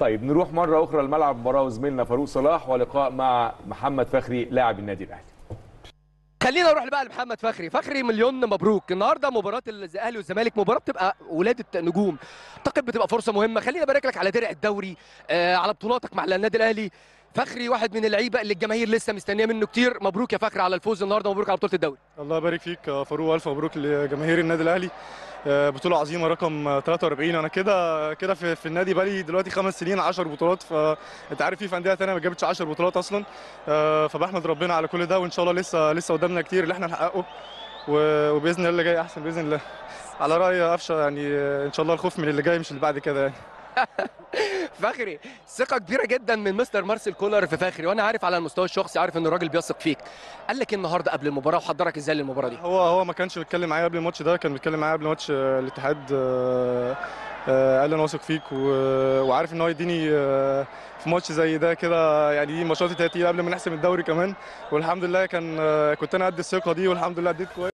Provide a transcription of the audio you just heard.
طيب نروح مرة أخرى لملعب مباراة وزميلنا فاروق صلاح ولقاء مع محمد فخري لاعب النادي الأهلي. خلينا نروح بقى لمحمد فخري. فخري مليون مبروك، النهارده مباراه الاهلي والزمالك مباراه بتبقى ولاده نجوم، اعتقد بتبقى فرصه مهمه. خلينا ابارك لك على درع الدوري، على بطولاتك مع النادي الاهلي. فخري واحد من اللعيبه اللي الجماهير لسه مستنيه منه كتير. مبروك يا فخري على الفوز النهارده، مبروك على بطوله الدوري. الله يبارك فيك يا فاروق، الف مبروك لجماهير النادي الاهلي. بطوله عظيمه رقم 43. انا كده في النادي بقالي دلوقتي 5 سنين 10 بطولات، فانت عارف في انديه ثانيه ما جابتش 10 بطولات اصلا. فبحمد ربنا على كل ده، وان شاء الله لسه قدامنا كتير اللي احنا نحققه، وباذن الله اللي جاي احسن باذن الله. على راي قفشه يعني ان شاء الله الخوف من اللي جاي مش اللي بعد كده يعني. فخري ثقه كبيره جدا من مستر مارسيل كولر في فخري، وانا عارف على المستوى الشخصي عارف ان الراجل بيثق فيك. قال لك النهارده قبل المباراه وحضرك ازاي للمباراه دي؟ هو ما كانش بيتكلم معايا قبل الماتش ده، كان بيتكلم معايا قبل ماتش الاتحاد. قال لي انا واثق فيك وعارف ان هو يديني في ماتش زي ده كده، يعني دي ماتشات تقيله قبل ما نحسم الدوري كمان، والحمد لله كنت انا قد الثقه دي والحمد لله اديت كويس.